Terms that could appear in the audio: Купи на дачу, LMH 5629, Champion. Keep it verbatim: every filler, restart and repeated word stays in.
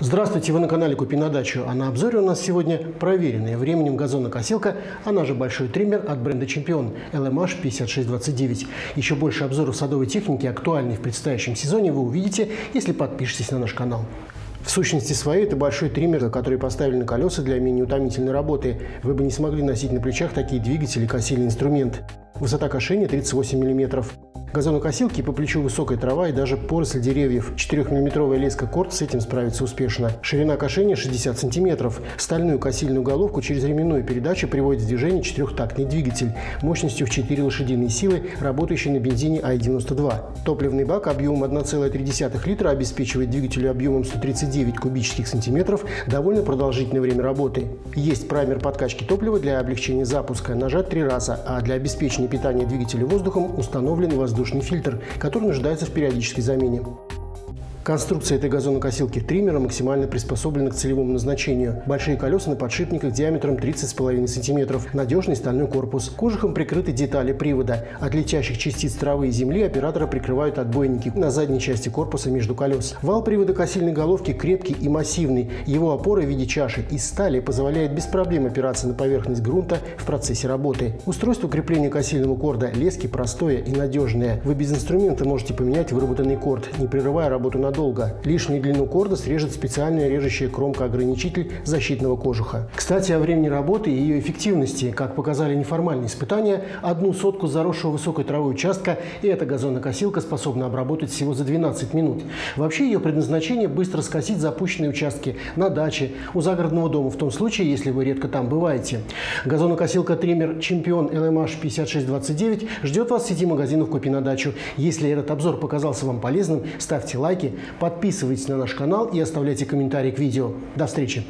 Здравствуйте, вы на канале «Купи на дачу», а на обзоре у нас сегодня проверенная временем газонокосилка, она же большой триммер от бренда Champion L M H пять шесть два девять. Еще больше обзоров садовой техники, актуальной в предстоящем сезоне, вы увидите, если подпишетесь на наш канал. В сущности своей это большой триммер, который поставили на колеса для менее утомительной работы. Вы бы не смогли носить на плечах такие двигатели, косильный инструмент. Высота кошения тридцать восемь миллиметров. Газонокосилки по плечу высокая трава и даже поросль деревьев. четырёхмиллиметровая леска корт с этим справится успешно. Ширина кошения шестьдесят сантиметров. Стальную косильную головку через ременную передачу приводит в движение четырехтактный двигатель мощностью в четыре лошадиные силы, работающий на бензине А девяносто два. Топливный бак объемом одна целая три десятых литра обеспечивает двигателю объемом сто тридцать девять кубических сантиметров довольно продолжительное время работы. Есть праймер подкачки топлива для облегчения запуска, нажат три раза, а для обеспечения питание двигателя воздухом установлен воздушный фильтр, который нуждается в периодической замене. Конструкция этой газонокосилки триммера максимально приспособлена к целевому назначению. Большие колеса на подшипниках диаметром тридцать с половиной сантиметров, надежный стальной корпус. Кожухом прикрыты детали привода. От летящих частиц травы и земли оператора прикрывают отбойники на задней части корпуса между колес. Вал привода косильной головки крепкий и массивный. Его опора в виде чаши из стали позволяет без проблем опираться на поверхность грунта в процессе работы. Устройство крепления косильного корда лески простое и надежное. Вы без инструмента можете поменять выработанный корд, не прерывая работу на долго. Лишнюю длину корда срежет специальная режущая кромка-ограничитель защитного кожуха. Кстати, о времени работы и ее эффективности. Как показали неформальные испытания, одну сотку заросшего высокой травы участка и эта газонокосилка способна обработать всего за двенадцать минут. Вообще ее предназначение – быстро скосить запущенные участки на даче, у загородного дома, в том случае, если вы редко там бываете. Газонокосилка-триммер Champion L M H пять шесть два девять ждет вас в сети магазинов «Купи на дачу». Если этот обзор показался вам полезным, ставьте лайки, подписывайтесь на наш канал и оставляйте комментарии к видео. До встречи!